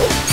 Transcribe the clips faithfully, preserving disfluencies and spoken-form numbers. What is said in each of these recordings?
What?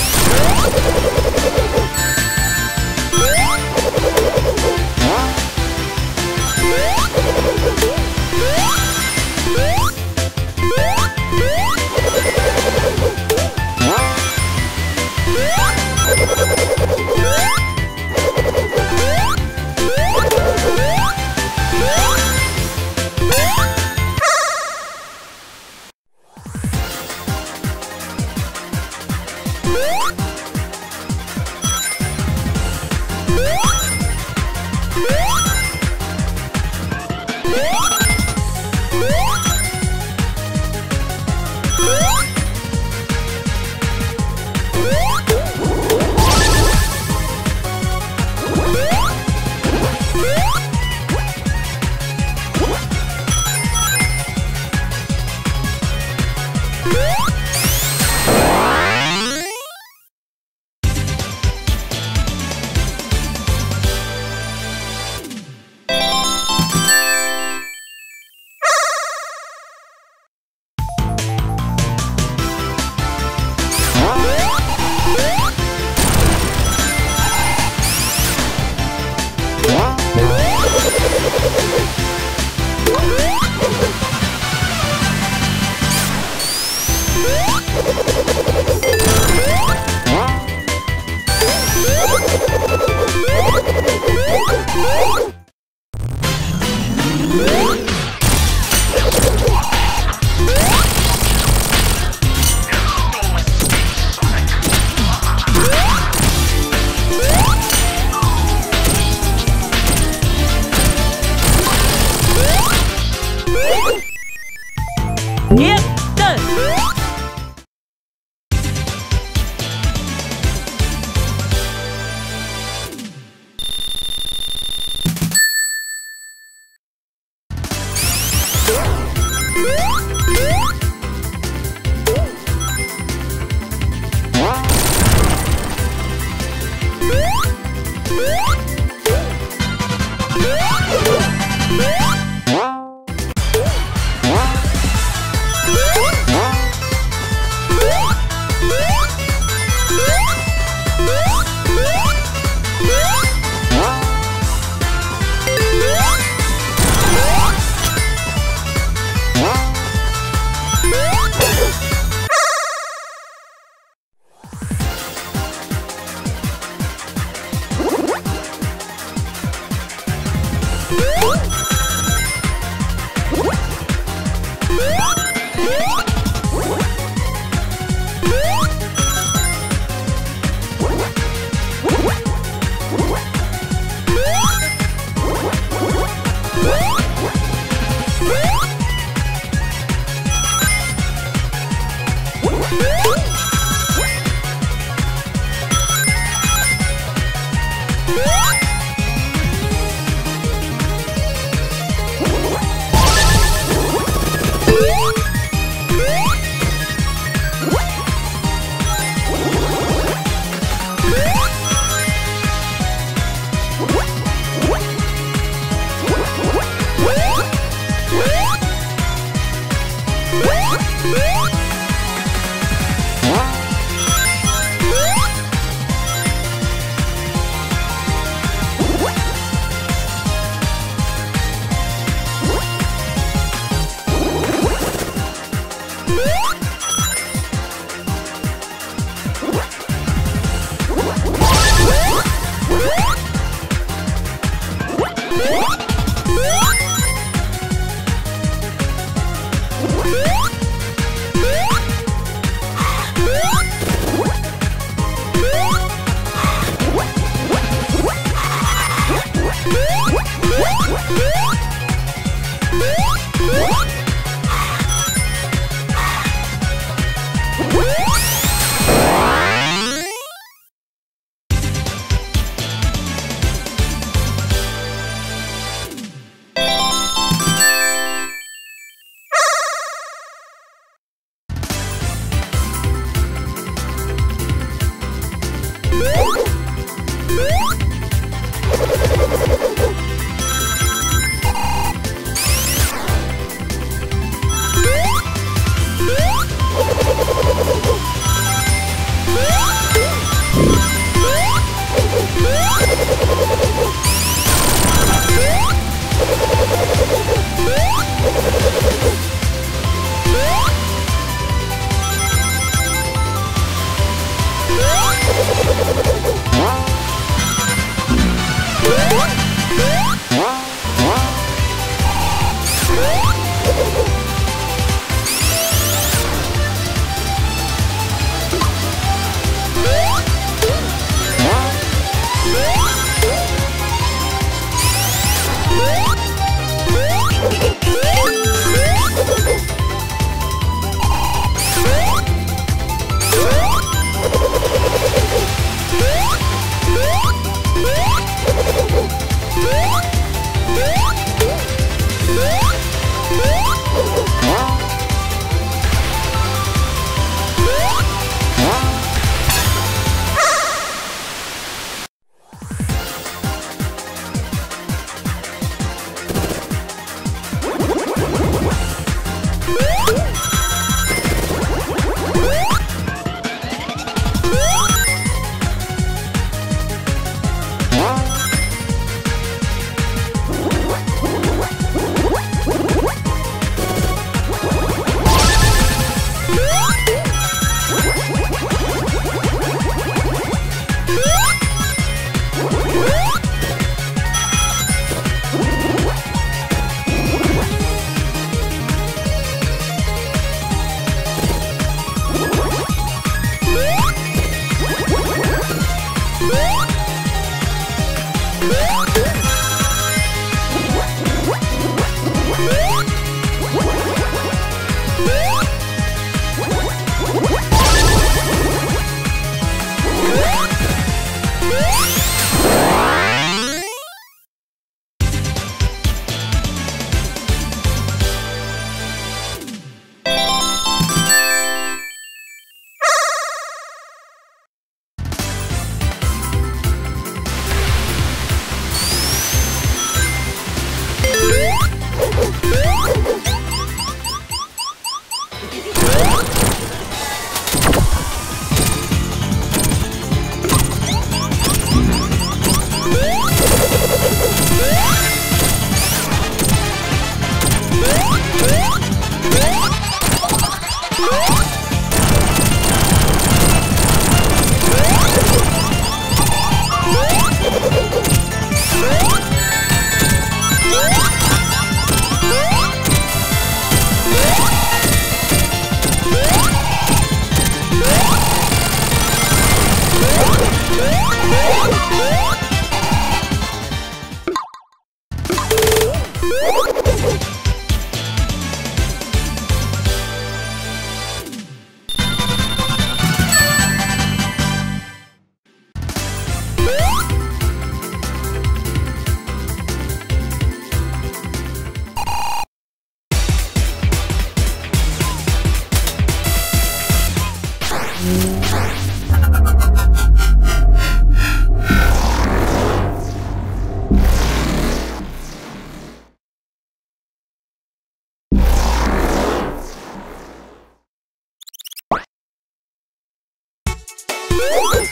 What?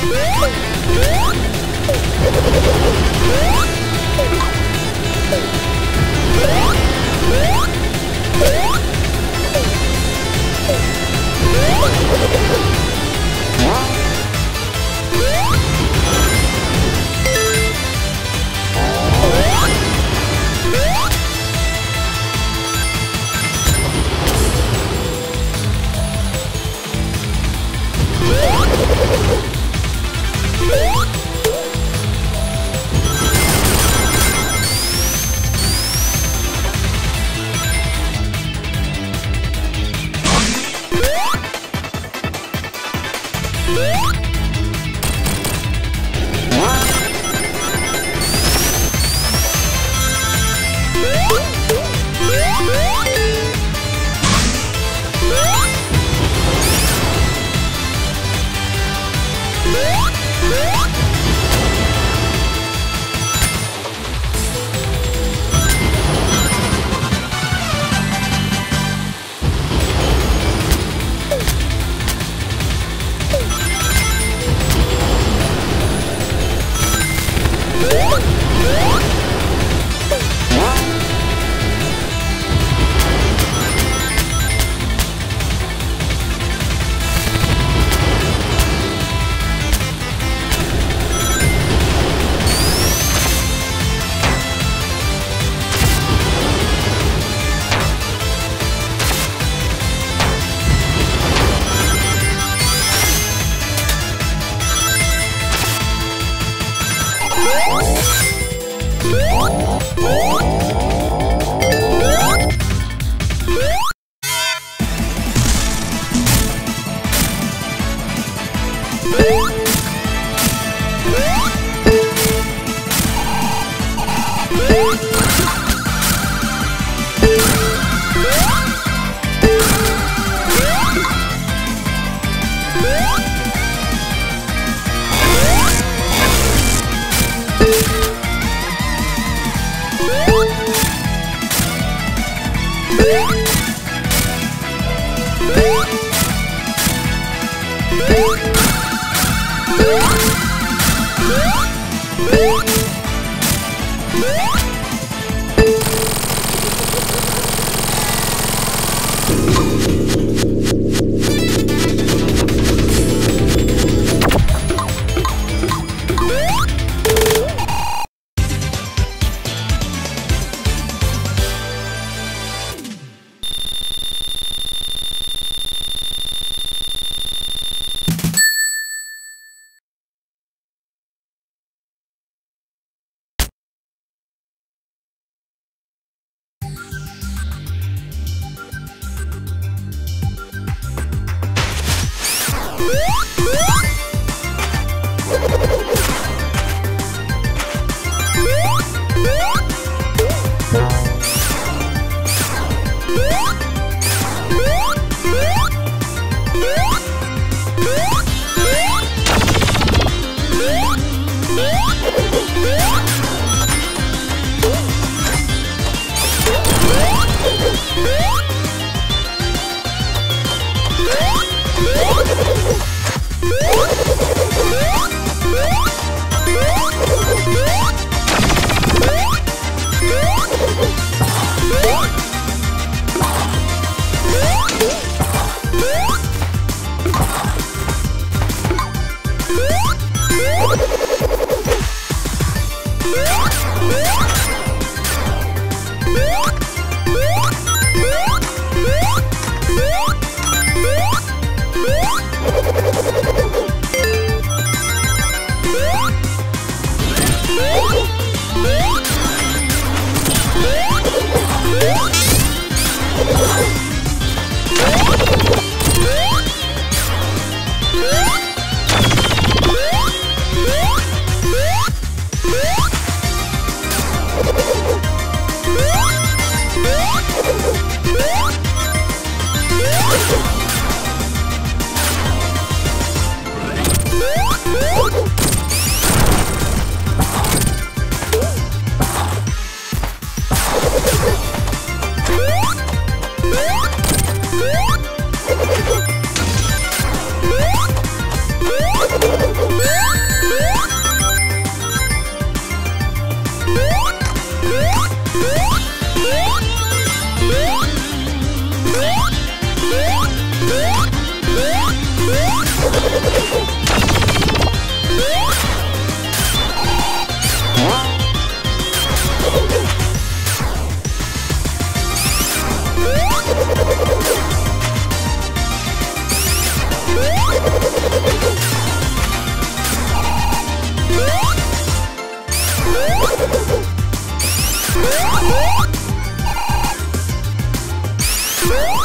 Woo! What?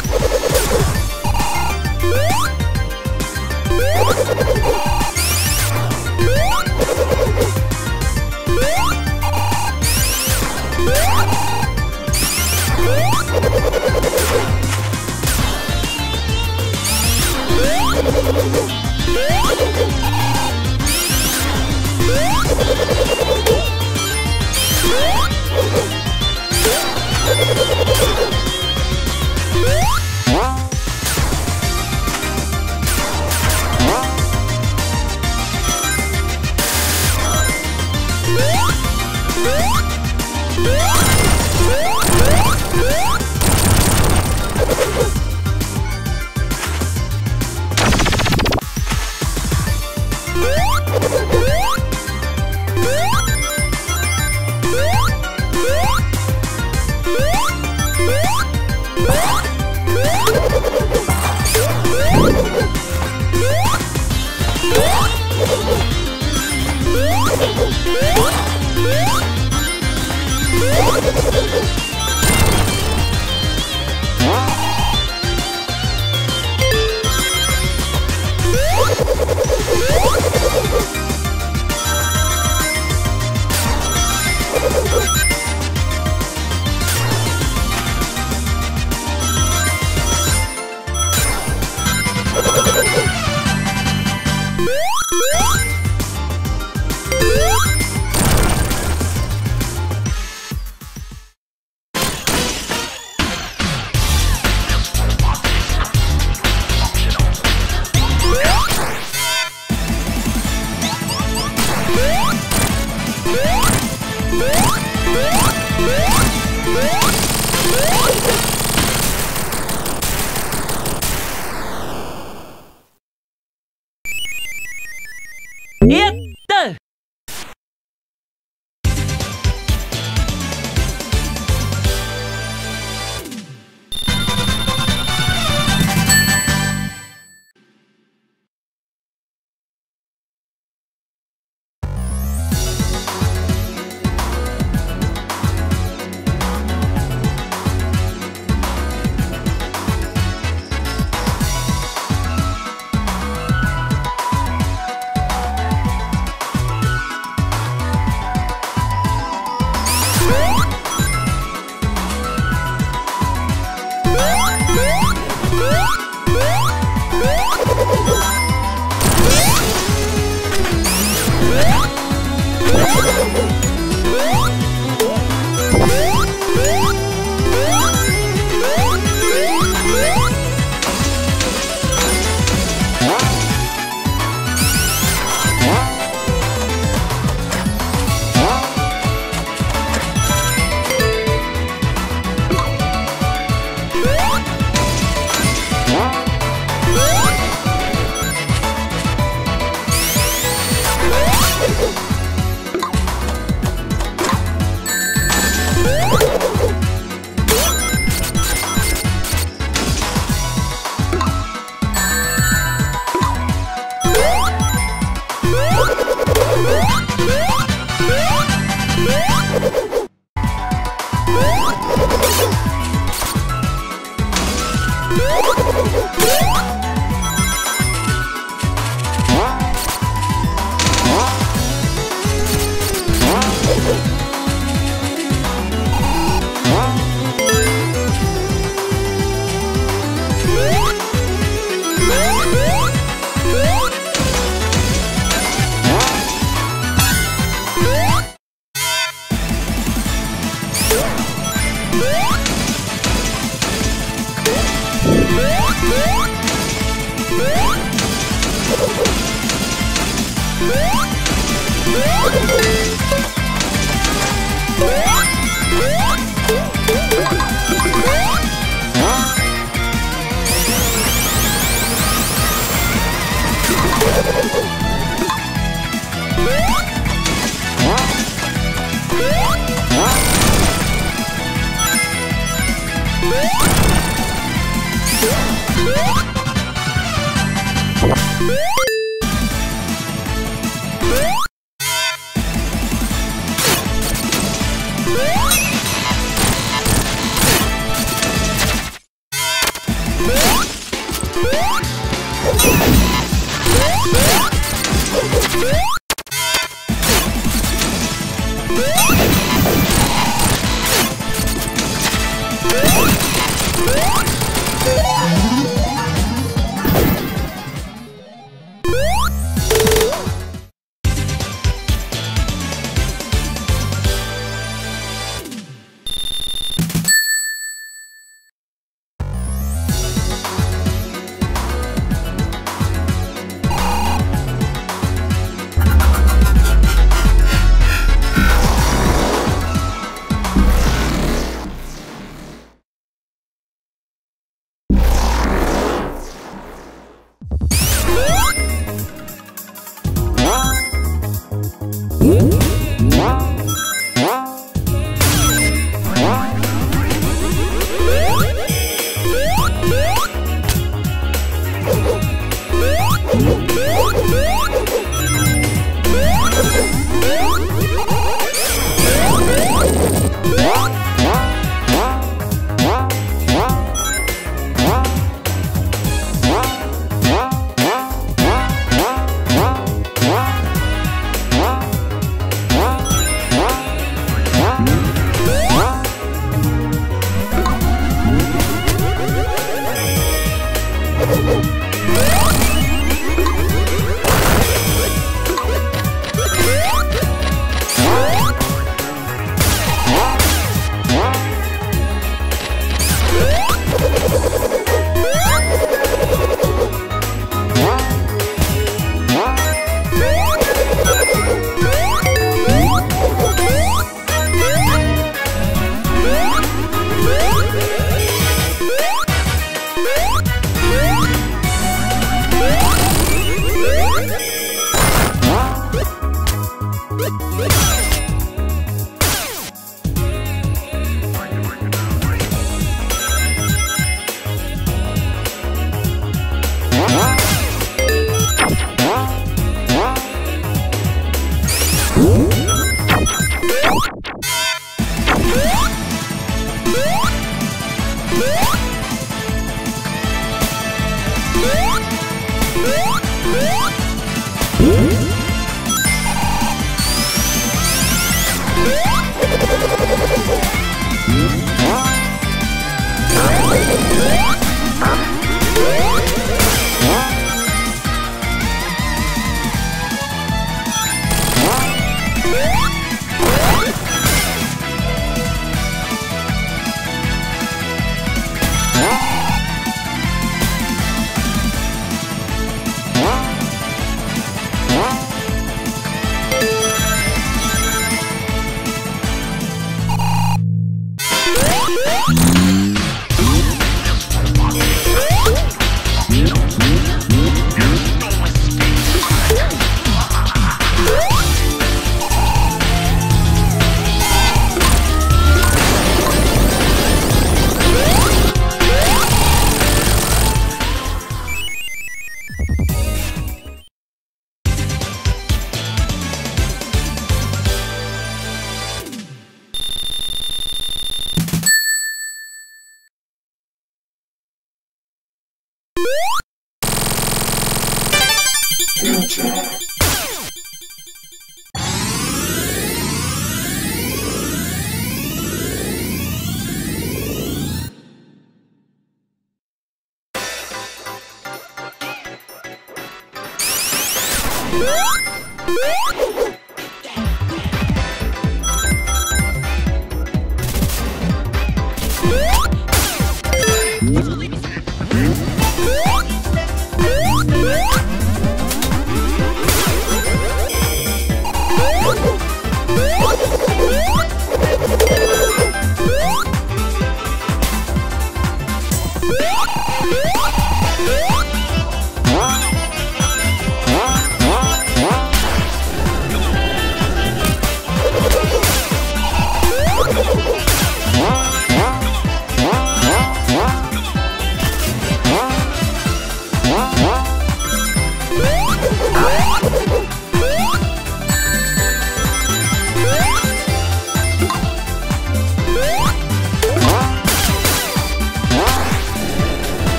What?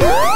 What?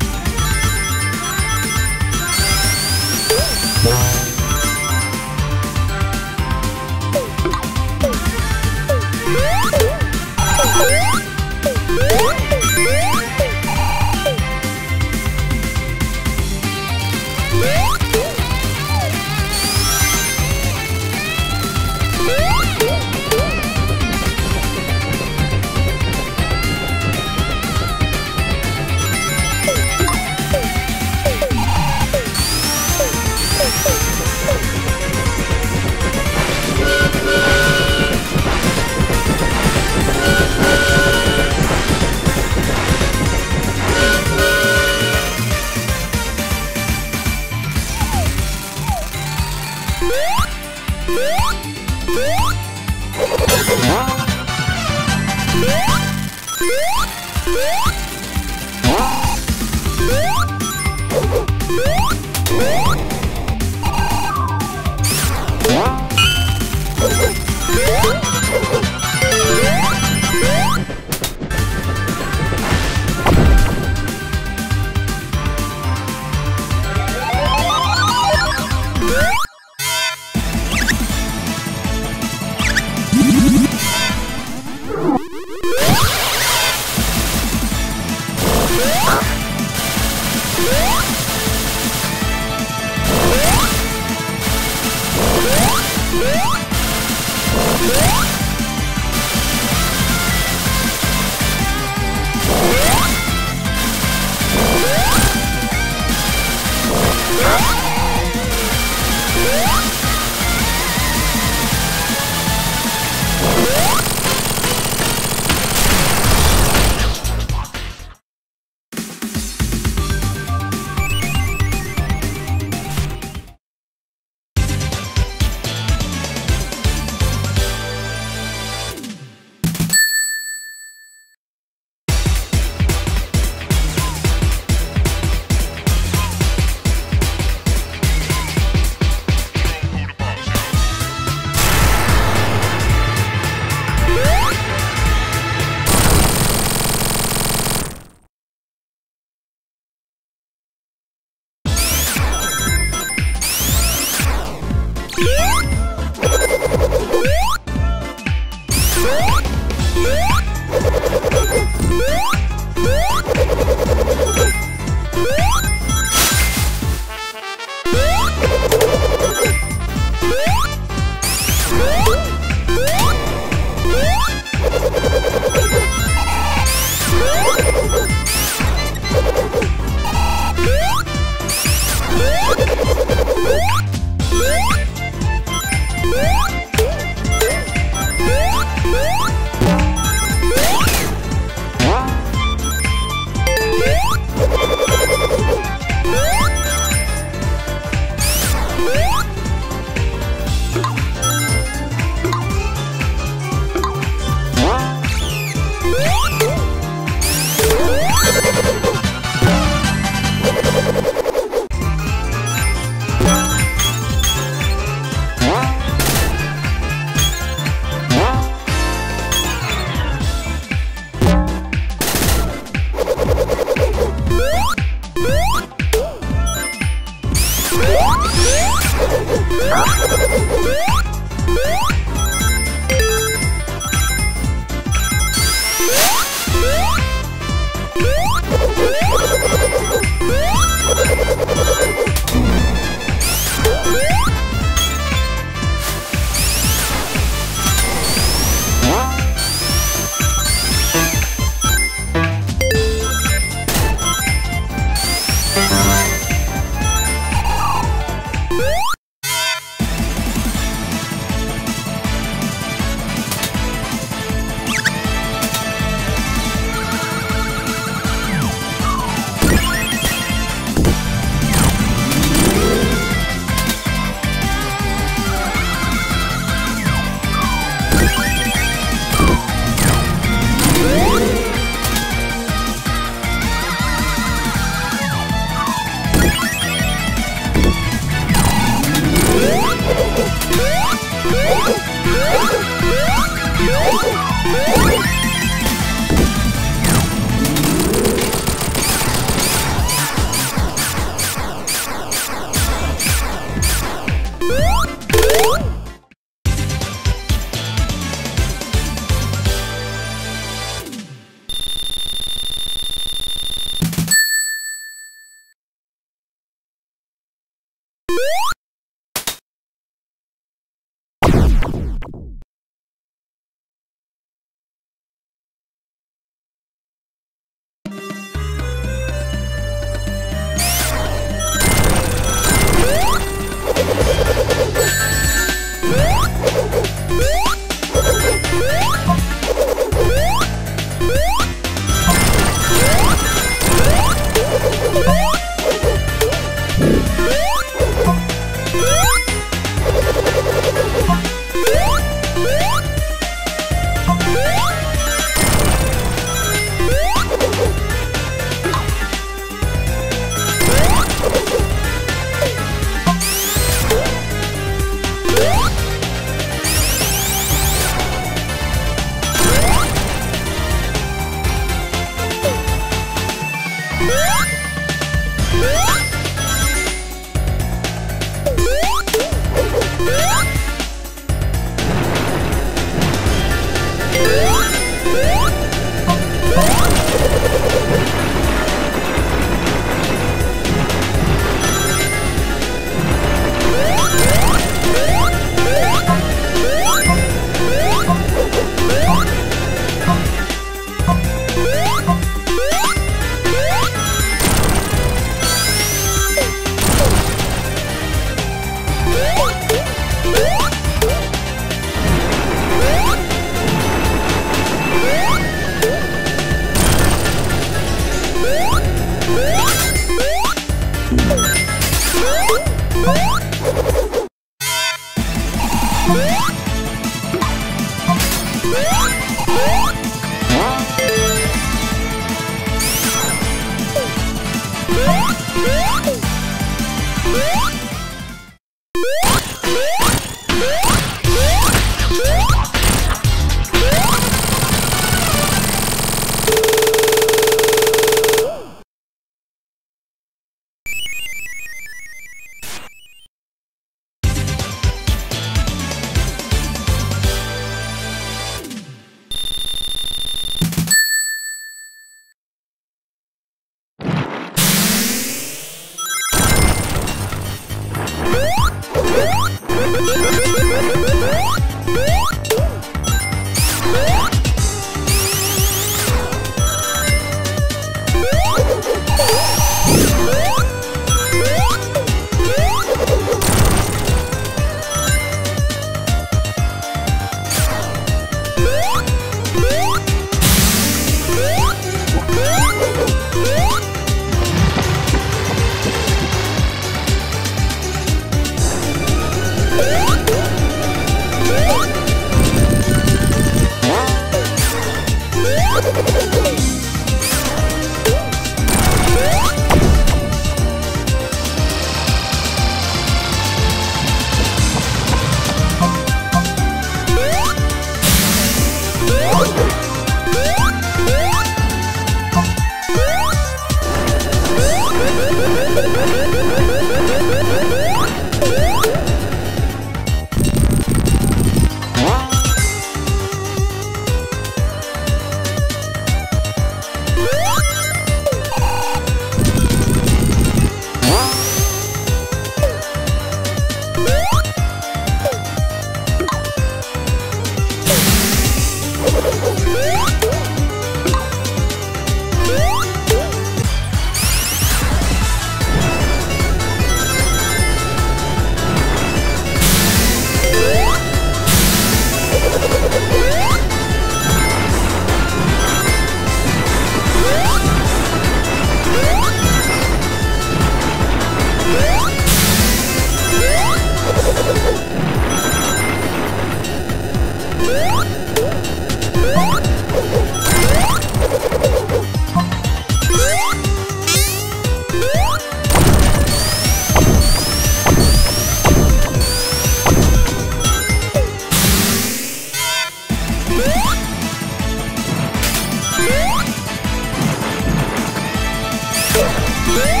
Woo!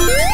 What?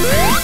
What?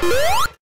What?